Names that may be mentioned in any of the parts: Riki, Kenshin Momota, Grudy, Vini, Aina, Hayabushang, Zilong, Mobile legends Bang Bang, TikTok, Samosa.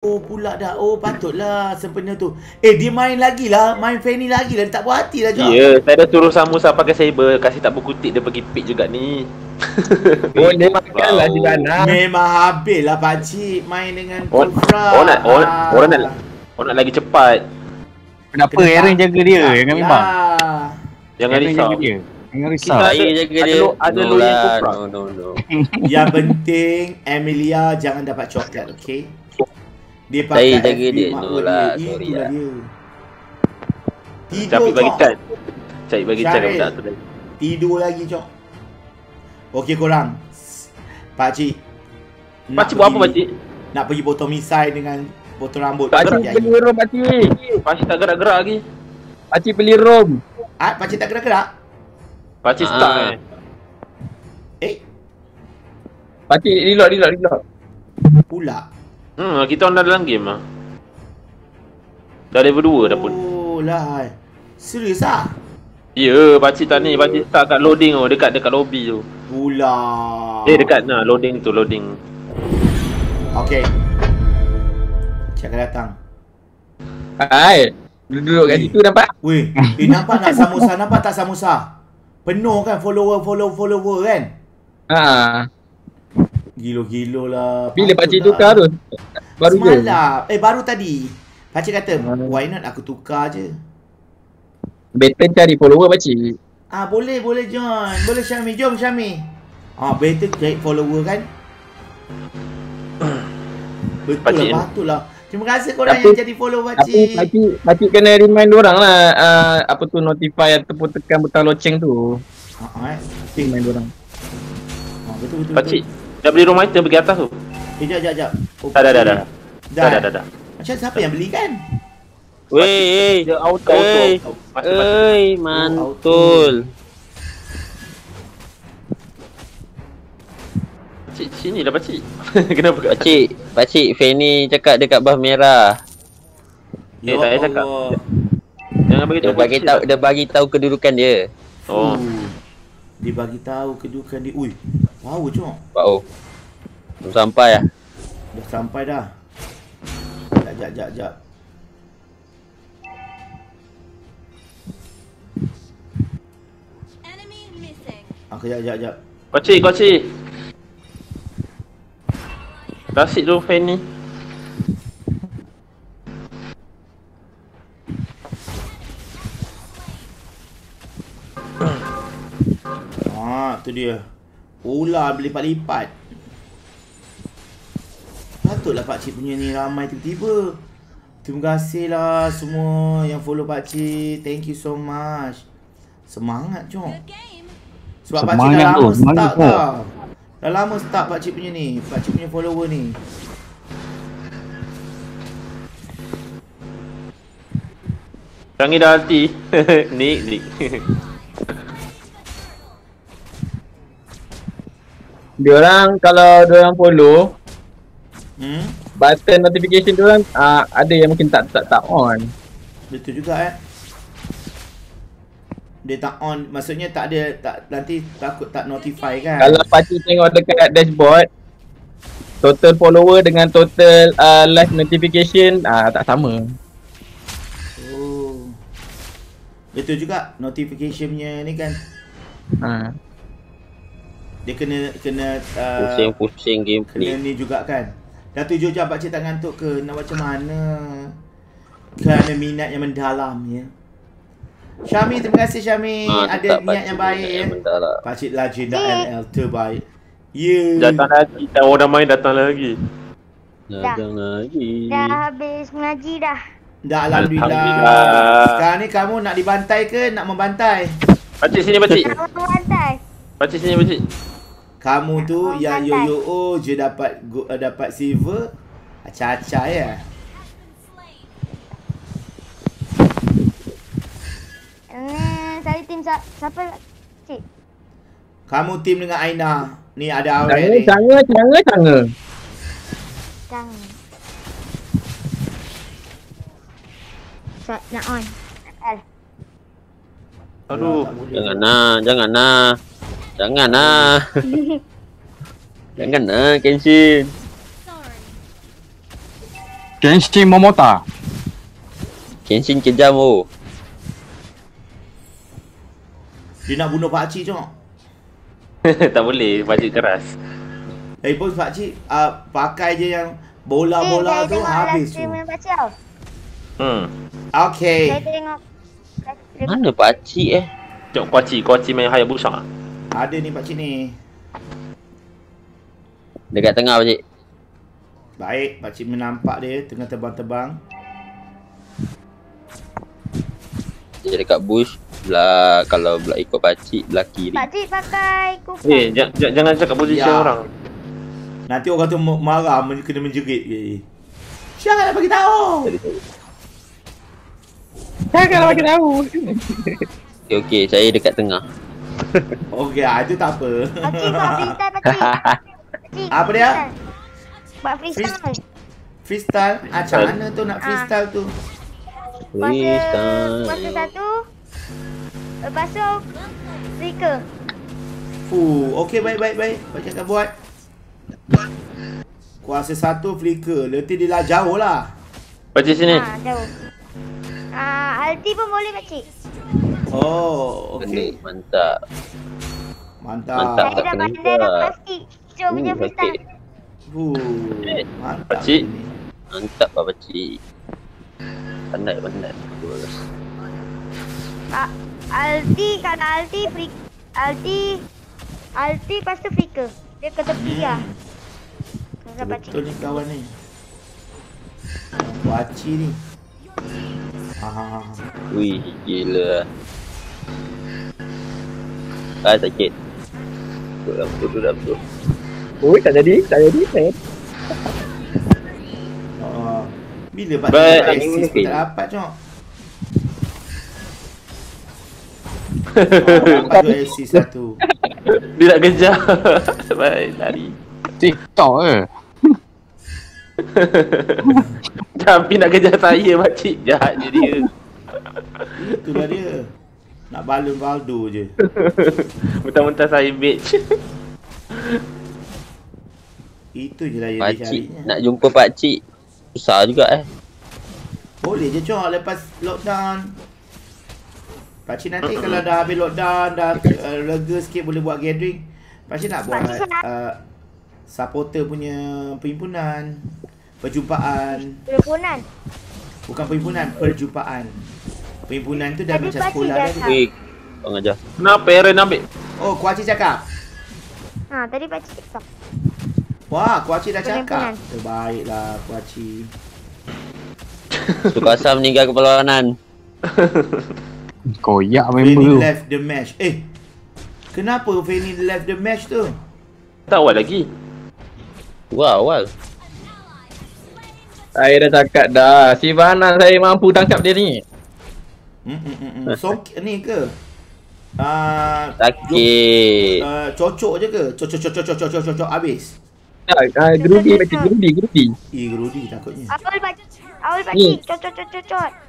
Oh pula dah. Oh patutlah sempena tu. Eh dia main lagi lah. Main Fanny lagi lah. Dia tak puas hati lah. Ya yeah, saya dah suruh Samosa pakai saber. Kasih tak berkutik dia pergi pick juga ni. Oh dia makan lah si Anak. Memang habis lah pakcik. Main dengan Konfra. Orang nak lagi cepat. Kenapa Aaron jaga dia? Jangan memang. Jangan risau. Jangan risau. Ada lo yang Konfra. Yang penting Emilia jangan dapat coklat, okay? Dia pakai jaga dia itulah, sorry lah. Tidur bagi tan. Cari bagi tan dah tu dah. Tidur lagi cok. Okey korang. Pak cik. Pak cik buat apa pak cik? Nak pergi potong misai dengan potong rambut. Pak cik beli rom pak cik. Pak cik tak gerak-gerak lagi. Pak cik beli rom. Ah pak cik tak gerak-gerak. Pak cik stuck kan. Eh. Pak cik reload. Pula. Kita orang dah dalam game lah. Dah level 2 dah pun. Oh lah. Serius lah? Ya, pakcik tak ni. Pakcik start kat loading tu. Dekat lobby tu. Ulah. Eh, dekat nah, loading tu. Okay. Cik akan datang. Hai. Duduk kat situ nampak? Weh. Eh, nampak tak Samosa? Nampak tak Samosa? Penuh kan follower kan? Haa. Gilo-gilo lah. Bila pakcik tukar tu? Baru semalam. Eh baru tadi. Pakcik kata, why not aku tukar je. Better cari follower pakcik. Ah boleh John. Boleh Syami. Jom Syami. Ah better cari follower kan. Betul pakcik lah, patut lah. Terima kasih korang tapi, yang jadi follow pakcik. Pakcik kena remind orang lah. Apa tu notify ataupun tekan butang loceng tu. Remind orang. Betul. Pakcik. Dah beli rumah item pergi atas tu. Eh, jap. Oh, dah. Macam siapa yang beli kan? Wey, dia auto. Wey, mantul. Pakcik, sini lah pakcik. Kenapa kat atas? Pakcik, Fanny cakap dekat bah merah. Eh, tak payah cakap. Jangan bagi tahu. Dia bagi tahu kedudukan dia. Oh. Dia bagi tahu kedudukan dia. Ui. Wow, cok. Wow. Belum sampai lah. Dah sampai dah. Jap. Enemy missing. Aku jap. Kocik. Tasik tu fan ni. Tu dia. Ular berlipat-lipat. Patutlah pakcik punya ni ramai tiba-tiba. Terima kasih lah semua yang follow pakcik. Thank you so much. Semangat cok. Sebab semangat pakcik dah lama start tau. Dah lama start pakcik punya ni. Pakcik punya follower ni. Tangi dah hati. Nik. Diorang kalau diorang follow button notification diorang ada yang mungkin tak on. Betul juga eh. Dia tak on, maksudnya tak ada nanti takut tak notify kan. Kalau pakcik tengok dekat dashboard total follower dengan total live notification tak sama. Oh. Betul juga notification punya ni kan. Dia kena pusing game play. Kena ni juga kan. Dah 7 jam pakcik tak ngantuk ke? Nak macam mana? Kerana minat yang mendalam ya. Syami, terima kasih Syami. Ada minat yang baik ya. Pakcik legenda ML terbaik. Yeah. Datang lagi. Orang main datang lagi. Dah habis mengaji dah. Dah alhamdulillah. Sekarang ni kamu nak dibantai ke nak membantai? Pakcik sini pakcik. Nak membantai. Pakcik sini pakcik. Kamu tu yang yo-yo je dapat silver, acah-acah ya. Saya tim siapa cik? Kamu tim dengan Aina. Ni ada awal ni. Jangan. Nak on. Aduh, jangan lah. Jangan lah Kenshin. Kenshin Momota. Kenshin kejamu. Dia nak bunuh pakcik cok. Tak boleh, pakcik keras. Lagipun pakcik pakai je yang bola-bola tu habis tu. Okay. Saya tengok. Mana pakcik eh? Cok pakcik main Hayabushang ah? Ada ni pakcik ni. Dekat tengah pakcik. Baik, pakcik menampak dia tengah terbang-terbang. Dia dekat bush. Belah, kalau belah ikut pakcik, belah kiri. Pakcik pakai kuku. Eh, jangan cakap posisi orang. Nanti orang tu marah, kena menjerit. Janganlah bagi tahu. Janganlah bagi tahu. Okey, okey, saya dekat tengah. Okey, itu tak apa. Pakcik buat freestyle, pakcik. Apa dia? Buat freestyle. Freestyle? Macam mana tu nak freestyle tu? Freestyle. Masa satu. Lepas tu, Rika. Okey, baik. Pakcik akan buat. Kuasa satu, Flicker. Letih dia lah jauh lah. Pakcik sini. Jauh. Alti pun boleh, pakcik. Oh, okey. Mantap. Mantap. Saya dah pandai dah pasti. Cuma punya freestyle. Mantap. Pakcik. Mantap lah, pakcik. Pandai. Alti, kan Alti, Flicker. Alti, lepas tu Flicker. Dia ke tepi lah. Betul ni kawan ni. Pakcik ni. Wih, gila. Sakit. Betul. Oi, tak jadi. Bila pakcik tak dapat cok. Dapat 2 assist satu. Dia nak kejar. Baik, lari. TikTok Tapi nak kejar saya, pakcik. Jahat je dia. Itulah dia. Nak balun Valdo je. Mentang-mentang saya bitch. Itu je lah yang dia carinya. Nak jumpa pakcik susah juga eh. Boleh je cok lepas lockdown. Pakcik nanti kalau dah habis lockdown, dah lega sikit boleh buat gathering. Pakcik nak buat supporter punya perhimpunan. Perjumpaan. Perhimpunan tu dah habis macam sekolah dah tu. Weh, kau ngajar. Kenapa Aaron ambil? Oh, Kuaci cakap? Tadi pakcik cakap. Wah, Kuaci dah cakap. Terbaiklah Kuaci. Sukasam meninggal keperlawanan. Koyak member. Vini left the match. Kenapa Vini left the match tu? Tak awal lagi. Awal. Saya dah cakap dah. Si Vanan saya mampu tangkap dia ni. Sok ni ke? Sakit. Cocok je ke? Cocok habis. Grudy macam Grudy. Grudy takutnya. Awal pakcik cocok.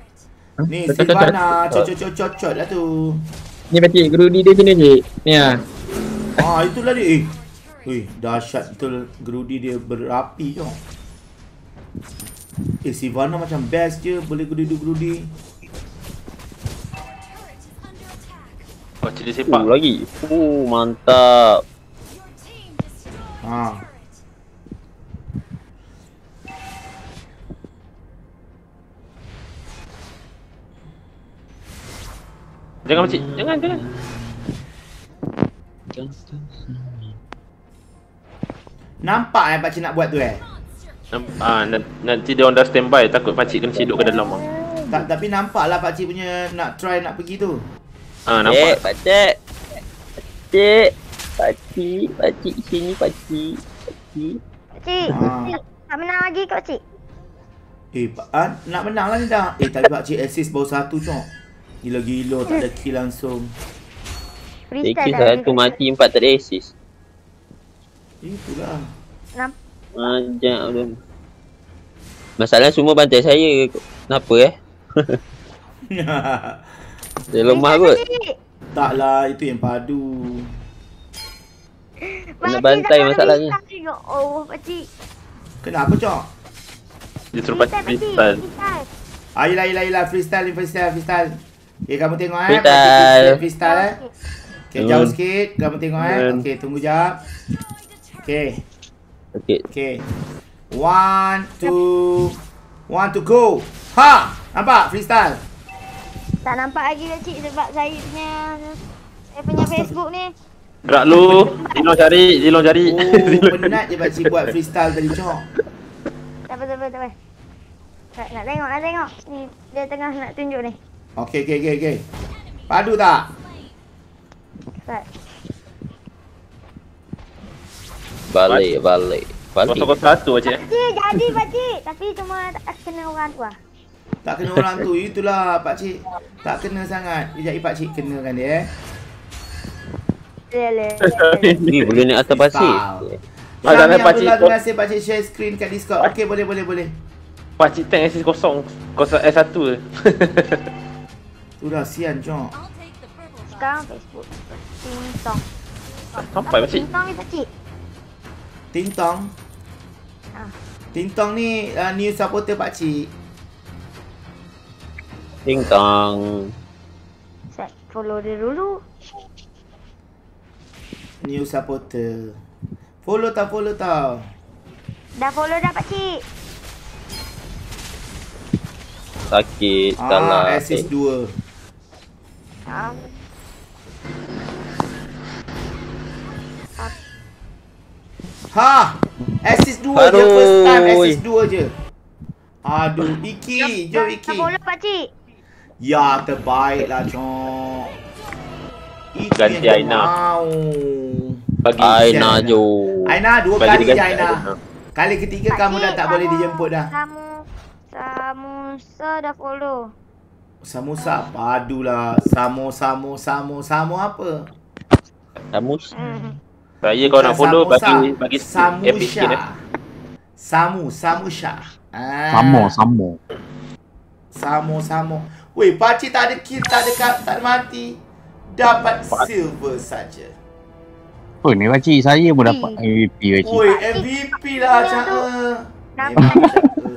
Ni si Vana cocok lah tu. Ni pakcik Grudy dia sini je. Ni lah. Itulah dia. Wih, dahsyat betul. Grudy dia berapi tau. Si Vana macam best je. Boleh Grudy. Pakcik dia sepak lagi. Mantap. Jangan pakcik, jangan. Nampak pakcik nak buat tu nanti dia orang dah standby, takut pakcik kena siduk ke dalam. Tapi nampaklah pakcik punya nak try nak pergi tu. Nampak pakcik sini pakcik. Nak menang lagi ke pakcik? Nak menang lah ni dah. Tapi pakcik assist baru satu cok. Gila-gila tak ada kill langsung. Riki satu mati, 4 tak ada assist. Itulah. Masalah semua bantai saya. Kenapa Dia lemah kot. Taklah, itu yang padu. Nak bantai masalahnya. Kenapa cok? Disuruh pakai freestyle. Ayolah, ayolah, freestyle. Okay, kamu tengok freestyle eh. Okay, jauh sikit. Kamu tengok eh. Okay, tunggu jap. Okay. Okay. 1, 2, 1, 2, go. Ha! Nampak freestyle? Tak nampak lagi lah cik sebab saya punya Facebook ni. Gerak lu, Zilong cari. Oh, penat je pakcik buat freestyle tadi cok. Tak apa. Nak tengok. Ni dia tengah nak tunjuk ni. Okey. Padu tak? Tak. Balik. 0-1 aje. Jadi pakcik, tapi cuma tak kena orang tu lah. Tak kena orang tu, itulah pakcik. Tak kena sangat. Sekejap pakcik kenakan dia eh. Ni boleh naik atas pasir. Jangan pakcik. Terima kasih pakcik share screen kat Discord. Okey, boleh. Pakcik tank SS kosong. Kosong S1 je. Tu dah sian, jom. Sekarang Facebook. Ting-tong. Sampai pakcik. Ting-tong ni pakcik. Ting-tong? Ha. Ting-tong ni new supporter pakcik. Ting-tong. Set follow dia dulu. New supporter. Follow tau. Dah follow dah pakcik. Sakit salah. Assist 2. Ha! Assist 2 je first time. Assist 2 je. Aduh, Riki. Jom Riki. Dah follow pakcik. Ya, terbaiklah cok. Ganti Aina. Bagi Aina je. Aina 2 kali je Aina. Kali ketiga kamu dah tak boleh dijemput dah. Samosa dah follow. Samosa padulah. Samo apa? Samus. Saya kau nak follow bagi Samusha. Samusha. Samo. Weh, pakcik tak ada kill, tak ada mati. Dapat silver saja. Oh ni pakcik, saya pun dapat MVP pakcik. Oi, MVP lah jangan.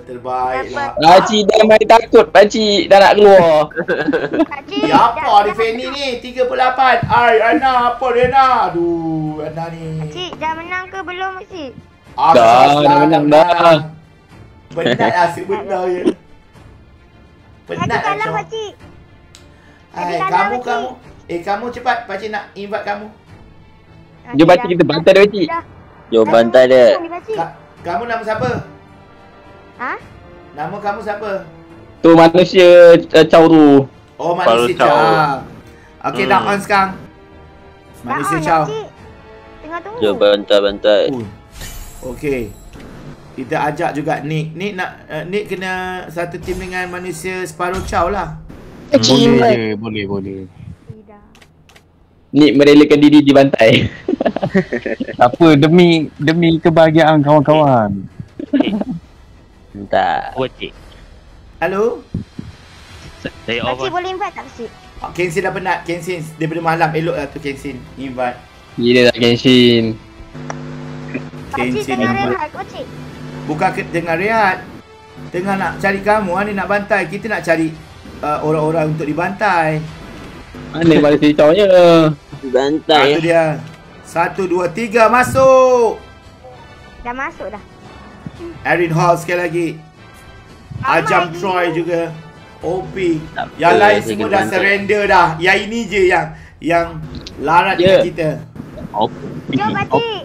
Terbaik lah. Pakcik dah main takut, pakcik dah nak keluar. Pakcik apa ada Fanny ni? 38. Ai, Ana apa dia nak? Aduh, Ana ni. Pakcik dah menang ke belum pakcik? Dah menang dah. Penat asyik benda ya. Penat kalah pakcik. Ai, kamu. Kamu cepat, pakcik nak invite kamu. Jom pakcik kita bantai dia pakcik. Kamu nama siapa? Ha? Nama kamu siapa? Tu manusia Cauru. Oh, manusia Cauru. Okey, dah on sekarang. Manusia Cauru. Tengah tunggu. Jom bantai. Okey. Kita ajak juga Nick. Nick kena satu tim dengan manusia separuh Cauru lah. Boleh. Nick merelakan diri dibantai. Apa demi kebahagiaan kawan-kawan. Entah. Okey. Halo. Saya over. Pakcik boleh invite tak pakcik? Kenshin dah penat. Kenshin daripada malam eloklah tu Kenshin invite. Gila tak Kenshin. Pakcik tengah rehat pakcik. Bukan tengah rehat. Tengah nak cari kamu ni nak bantai. Kita nak cari orang-orang untuk dibantai. Mana manusia cawanya? Bantai. Itu dia. 1, 2, 3 masuk. Dah masuk dah. Erin Hall sekali lagi. Ajam Troy juga. OP. Yang lain semua dah surrender dah. Yang ini je yang larat kita. Jom pakcik.